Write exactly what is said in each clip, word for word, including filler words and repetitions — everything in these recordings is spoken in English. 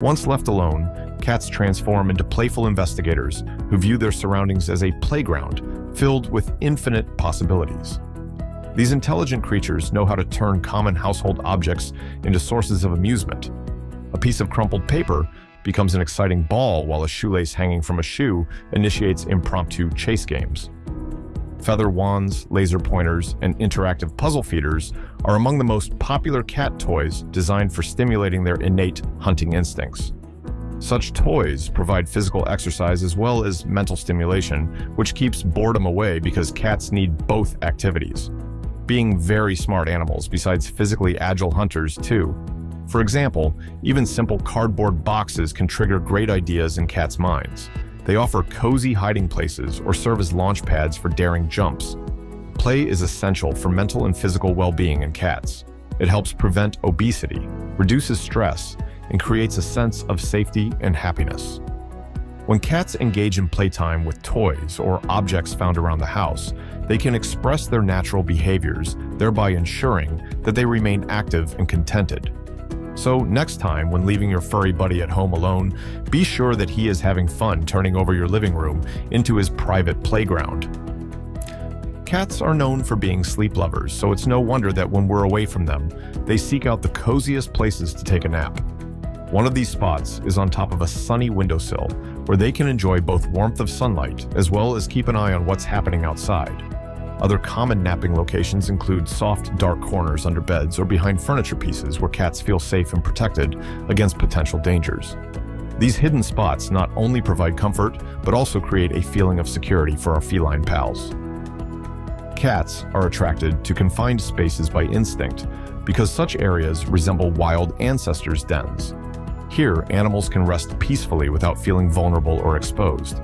Once left alone, cats transform into playful investigators who view their surroundings as a playground filled with infinite possibilities. These intelligent creatures know how to turn common household objects into sources of amusement. A piece of crumpled paper becomes an exciting ball, while a shoelace hanging from a shoe initiates impromptu chase games. Feather wands, laser pointers, and interactive puzzle feeders are among the most popular cat toys, designed for stimulating their innate hunting instincts. Such toys provide physical exercise as well as mental stimulation, which keeps boredom away because cats need both activities. Being very smart animals, besides physically agile hunters too. For example, even simple cardboard boxes can trigger great ideas in cats' minds. They offer cozy hiding places or serve as launch pads for daring jumps. Play is essential for mental and physical well-being in cats. It helps prevent obesity, reduces stress, and creates a sense of safety and happiness. When cats engage in playtime with toys or objects found around the house, they can express their natural behaviors, thereby ensuring that they remain active and contented. So next time, when leaving your furry buddy at home alone, be sure that he is having fun turning over your living room into his private playground. Cats are known for being sleep lovers, so it's no wonder that when we're away from them, they seek out the coziest places to take a nap. One of these spots is on top of a sunny windowsill, where they can enjoy both warmth of sunlight as well as keep an eye on what's happening outside. Other common napping locations include soft, dark corners under beds or behind furniture pieces, where cats feel safe and protected against potential dangers. These hidden spots not only provide comfort, but also create a feeling of security for our feline pals. Cats are attracted to confined spaces by instinct because such areas resemble wild ancestors' dens. Here, animals can rest peacefully without feeling vulnerable or exposed.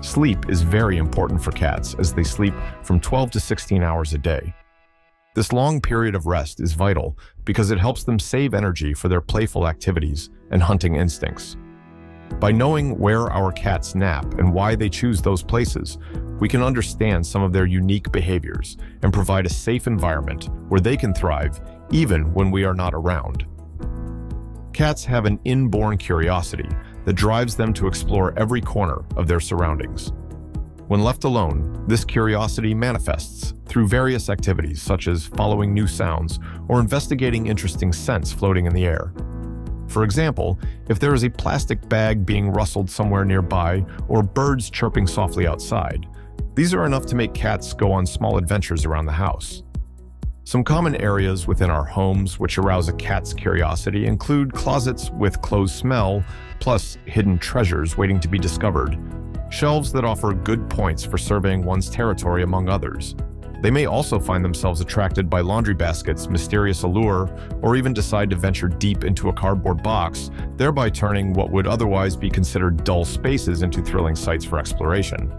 Sleep is very important for cats, as they sleep from twelve to sixteen hours a day. This long period of rest is vital because it helps them save energy for their playful activities and hunting instincts. By knowing where our cats nap and why they choose those places, we can understand some of their unique behaviors and provide a safe environment where they can thrive even when we are not around. Cats have an inborn curiosity that drives them to explore every corner of their surroundings. When left alone, this curiosity manifests through various activities such as following new sounds or investigating interesting scents floating in the air. For example, if there is a plastic bag being rustled somewhere nearby or birds chirping softly outside, these are enough to make cats go on small adventures around the house. Some common areas within our homes which arouse a cat's curiosity include closets with clothes smell, plus hidden treasures waiting to be discovered, shelves that offer good points for surveying one's territory, among others. They may also find themselves attracted by laundry baskets' mysterious allure, or even decide to venture deep into a cardboard box, thereby turning what would otherwise be considered dull spaces into thrilling sites for exploration.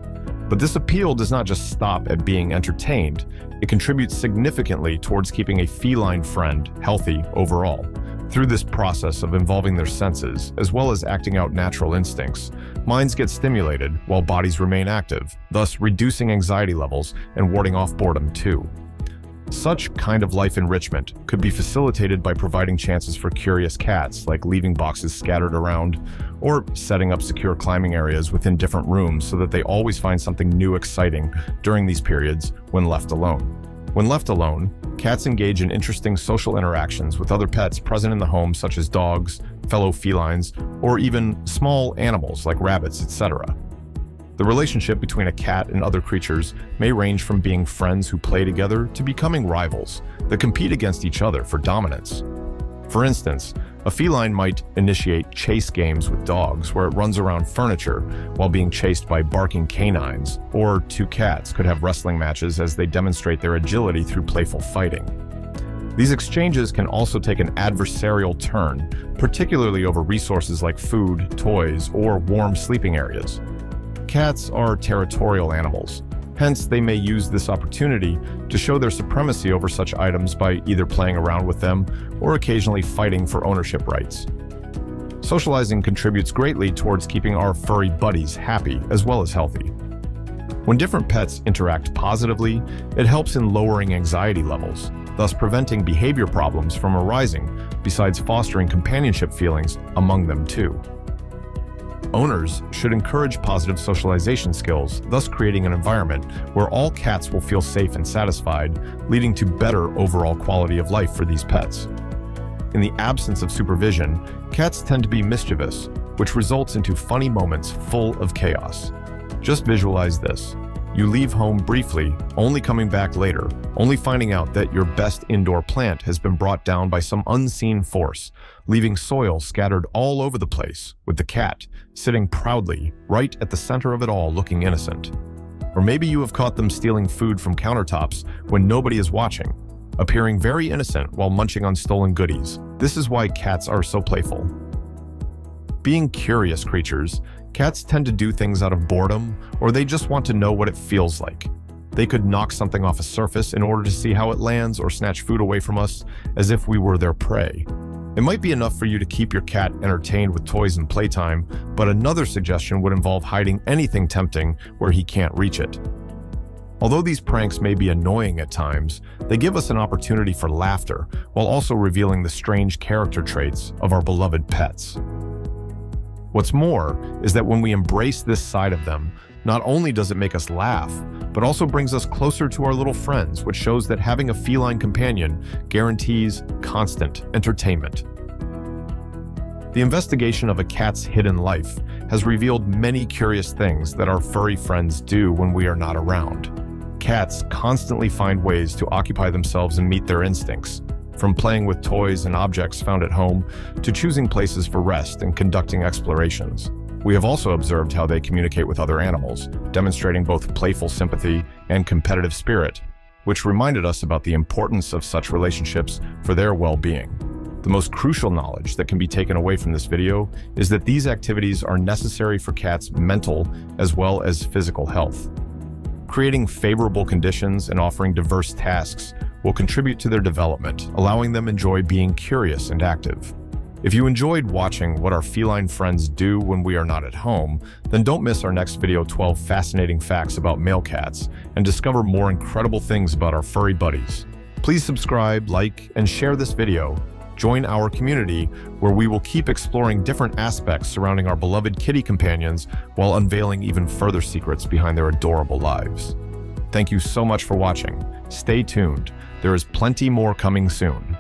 But this appeal does not just stop at being entertained. It contributes significantly towards keeping a feline friend healthy overall. Through this process of involving their senses, as well as acting out natural instincts, minds get stimulated while bodies remain active, thus reducing anxiety levels and warding off boredom too. Such kind of life enrichment could be facilitated by providing chances for curious cats, like leaving boxes scattered around or setting up secure climbing areas within different rooms so that they always find something new exciting during these periods when left alone. When left alone, cats engage in interesting social interactions with other pets present in the home, such as dogs, fellow felines, or even small animals like rabbits, et cetera. The relationship between a cat and other creatures may range from being friends who play together to becoming rivals that compete against each other for dominance. For instance, a feline might initiate chase games with dogs, where it runs around furniture while being chased by barking canines, or two cats could have wrestling matches as they demonstrate their agility through playful fighting. These exchanges can also take an adversarial turn, particularly over resources like food, toys, or warm sleeping areas. Cats are territorial animals, hence they may use this opportunity to show their supremacy over such items by either playing around with them or occasionally fighting for ownership rights. Socializing contributes greatly towards keeping our furry buddies happy as well as healthy. When different pets interact positively, it helps in lowering anxiety levels, thus preventing behavior problems from arising besides fostering companionship feelings among them too. Owners should encourage positive socialization skills, thus creating an environment where all cats will feel safe and satisfied, leading to better overall quality of life for these pets. In the absence of supervision, cats tend to be mischievous, which results into funny moments full of chaos. Just visualize this. You leave home briefly, only coming back later, only finding out that your best indoor plant has been brought down by some unseen force, leaving soil scattered all over the place, with the cat sitting proudly right at the center of it all, looking innocent. Or maybe you have caught them stealing food from countertops when nobody is watching, appearing very innocent while munching on stolen goodies. This is why cats are so playful. Being curious creatures, cats tend to do things out of boredom, or they just want to know what it feels like. They could knock something off a surface in order to see how it lands or snatch food away from us as if we were their prey. It might be enough for you to keep your cat entertained with toys and playtime, but another suggestion would involve hiding anything tempting where he can't reach it. Although these pranks may be annoying at times, they give us an opportunity for laughter while also revealing the strange character traits of our beloved pets. What's more is that when we embrace this side of them, not only does it make us laugh, but also brings us closer to our little friends, which shows that having a feline companion guarantees constant entertainment. The investigation of a cat's hidden life has revealed many curious things that our furry friends do when we are not around. Cats constantly find ways to occupy themselves and meet their instincts, from playing with toys and objects found at home to choosing places for rest and conducting explorations. We have also observed how they communicate with other animals, demonstrating both playful sympathy and competitive spirit, which reminded us about the importance of such relationships for their well-being. The most crucial knowledge that can be taken away from this video is that these activities are necessary for cats' mental as well as physical health. Creating favorable conditions and offering diverse tasks will contribute to their development, allowing them to enjoy being curious and active. If you enjoyed watching what our feline friends do when we are not at home, then don't miss our next video, twelve Fascinating Facts About Male Cats, and discover more incredible things about our furry buddies. Please subscribe, like, and share this video. Join our community where we will keep exploring different aspects surrounding our beloved kitty companions while unveiling even further secrets behind their adorable lives. Thank you so much for watching. Stay tuned. There is plenty more coming soon.